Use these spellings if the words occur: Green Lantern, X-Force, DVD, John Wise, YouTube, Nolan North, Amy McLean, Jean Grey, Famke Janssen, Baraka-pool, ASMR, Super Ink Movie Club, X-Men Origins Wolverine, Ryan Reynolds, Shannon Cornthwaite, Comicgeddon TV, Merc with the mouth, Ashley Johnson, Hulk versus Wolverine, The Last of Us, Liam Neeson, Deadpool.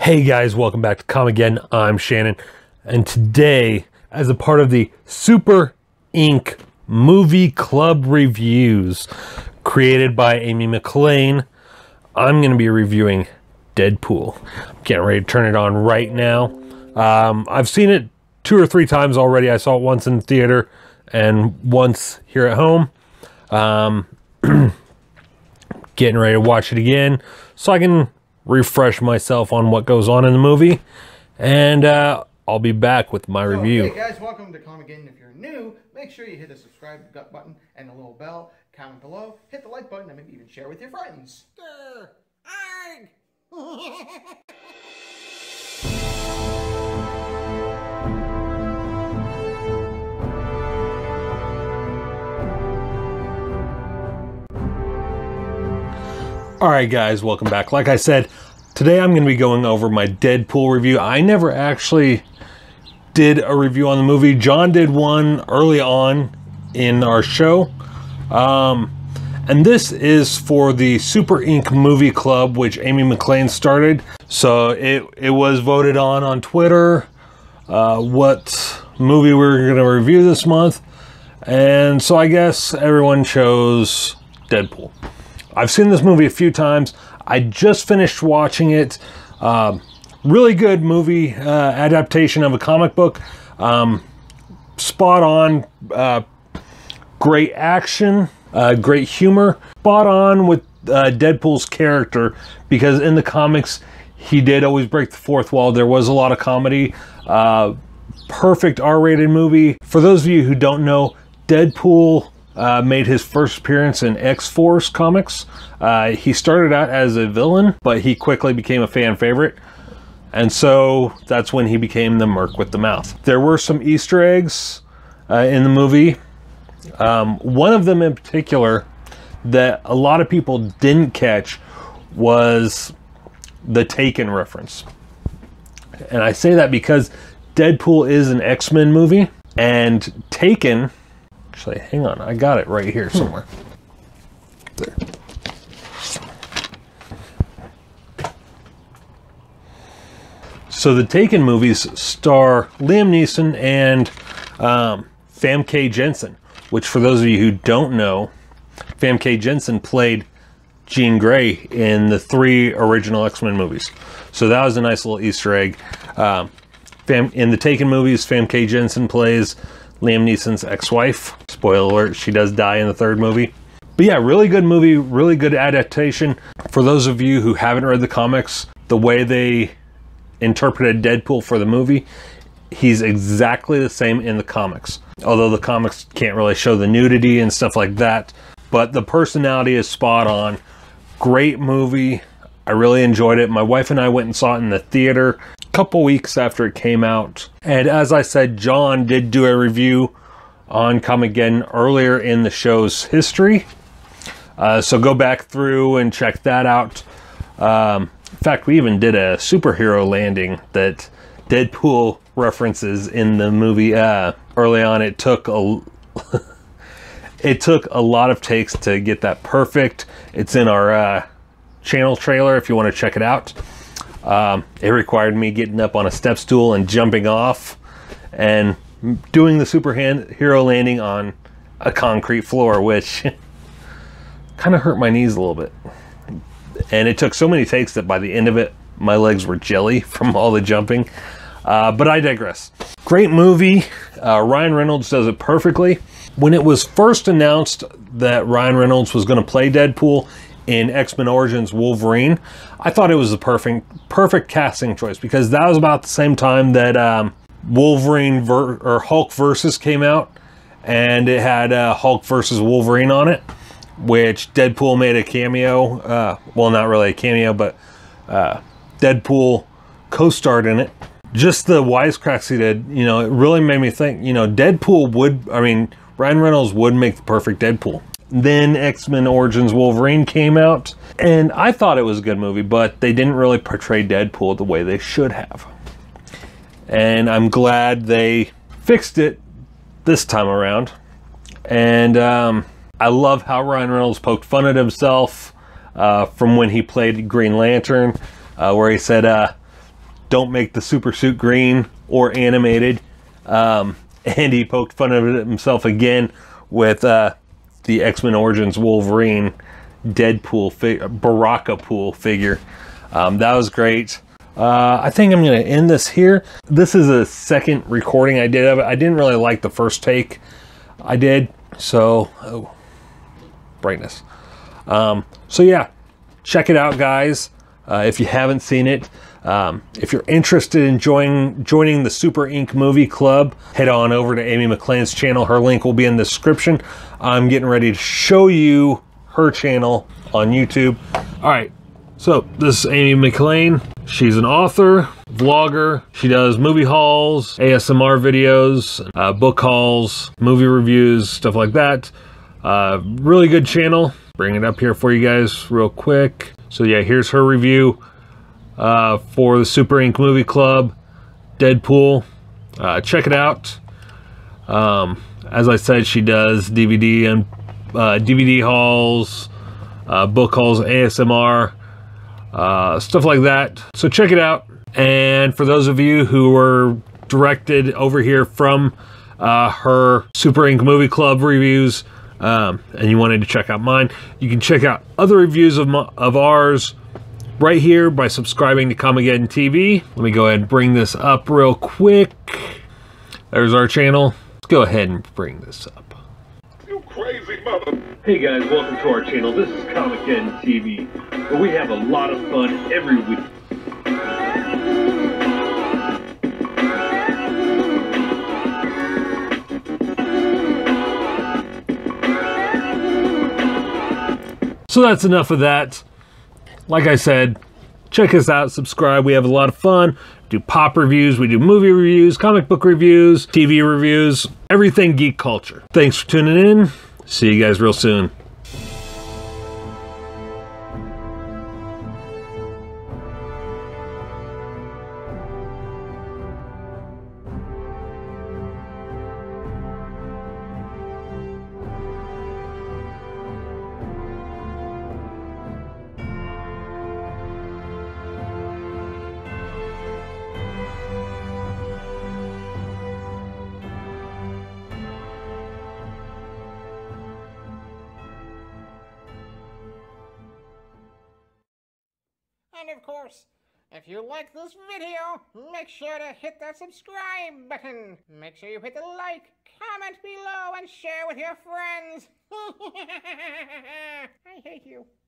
Hey guys, welcome back to Comicgeddon. I'm Shannon, and today, as a part of the Super Ink Movie Club reviews created by Amy McLean, I'm going to be reviewing Deadpool. I'm getting ready to turn it on right now. I've seen it 2 or 3 times already. I saw it once in the theater and once here at home. Getting ready to watch it again so I can refresh myself on what goes on in the movie, and I'll be back with my review. Hey guys, welcome to Comicgeddon. If you're new, make sure you hit the subscribe button and the little bell. Comment below, hit the like button, and maybe even share with your friends. Alright guys, welcome back. Like I said, today I'm going to be going over my Deadpool review. I never actually did a review on the movie. John did one early on in our show. And this is for the Super Ink Movie Club, which Amy McLean started. So it was voted on Twitter what movie we were going to review this month. And so I guess everyone chose Deadpool. I've seen this movie a few times. I just finished watching it. Really good movie, adaptation of a comic book. Spot on, great action, great humor. Spot on with Deadpool's character, because in the comics, he did always break the fourth wall. There was a lot of comedy. Perfect R-rated movie. For those of you who don't know, Deadpool made his first appearance in X-Force comics. He started out as a villain, but he quickly became a fan favorite. And so that's when he became the Merc with the Mouth. There were some Easter eggs in the movie. One of them in particular that a lot of people didn't catch was the Taken reference. And I say that because Deadpool is an X-Men movie, and Taken... Actually, hang on, I got it right here somewhere. There. So the Taken movies star Liam Neeson and Famke Janssen, which for those of you who don't know, Famke Janssen played Jean Grey in the 3 original X-Men movies. So that was a nice little Easter egg. In the Taken movies, Famke Janssen plays Liam Neeson's ex-wife. Spoiler alert, she does die in the 3rd movie. But yeah, really good movie, really good adaptation. For those of you who haven't read the comics, the way they interpreted Deadpool for the movie, he's exactly the same in the comics. Although the comics can't really show the nudity and stuff like that. But the personality is spot on. Great movie. I really enjoyed it. My wife and I went and saw it in the theater couple weeks after it came out, and as I said, John did do a review on Comicgeddon earlier in the show's history, so go back through and check that out. In fact, we even did a superhero landing that Deadpool references in the movie early on. It took a lot of takes to get that perfect. It's in our channel trailer if you want to check it out. It required me getting up on a step stool and jumping off and doing the superhero landing on a concrete floor, which kind of hurt my knees a little bit. And it took so many takes that by the end of it, my legs were jelly from all the jumping. But I digress. Great movie. Ryan Reynolds does it perfectly. When it was first announced that Ryan Reynolds was going to play Deadpool in X-Men Origins Wolverine, I thought it was the perfect casting choice, because that was about the same time that Wolverine or Hulk versus came out, and it had Hulk versus Wolverine on it, which Deadpool made a cameo. Well, not really a cameo, but Deadpool co-starred in it. Just the wisecracks he did, you know, it really made me think, you know, Deadpool would, I mean, Ryan Reynolds would make the perfect Deadpool. Then X-Men Origins Wolverine came out, and I thought it was a good movie, but they didn't really portray Deadpool the way they should have. And I'm glad they fixed it this time around. And I love how Ryan Reynolds poked fun at himself from when he played Green Lantern, where he said, don't make the super suit green or animated. And he poked fun of it himself again with the X-Men Origins Wolverine Deadpool Baraka-pool figure. That was great. I think I'm going to end this here. This is a second recording I did of it. I didn't really like the first take I did. So, oh, brightness. So yeah, check it out, guys. If you haven't seen it, if you're interested in joining the Super Ink Movie Club, head on over to Amy McLean's channel. Her link will be in the description. I'm getting ready to show you her channel on YouTube. All right, so this is Amy McLean. She's an author, vlogger. She does movie hauls, ASMR videos, book hauls, movie reviews, stuff like that. Really good channel. Bring it up here for you guys real quick. So yeah, here's her review for the Super Ink Movie Club, Deadpool. Check it out. As I said, she does DVD and DVD hauls, book hauls, ASMR, stuff like that. So check it out. And for those of you who were directed over here from her Super Ink Movie Club reviews, and you wanted to check out mine, you can check out other reviews of ours right here by subscribing to Comicgeddon TV. Let me go ahead and bring this up real quick. There's our channel. Let's go ahead and bring this up. You crazy mother. Hey guys, welcome to our channel. This is Comicgeddon TV, where we have a lot of fun every week. So that's enough of that. Like I said, check us out, subscribe. We have a lot of fun. Do pop reviews, we do movie reviews, comic book reviews, TV reviews, everything geek culture. Thanks for tuning in. See you guys real soon. And of course, if you like this video, make sure to hit that subscribe button. Make sure you hit the like, comment below, and share with your friends. I hate you.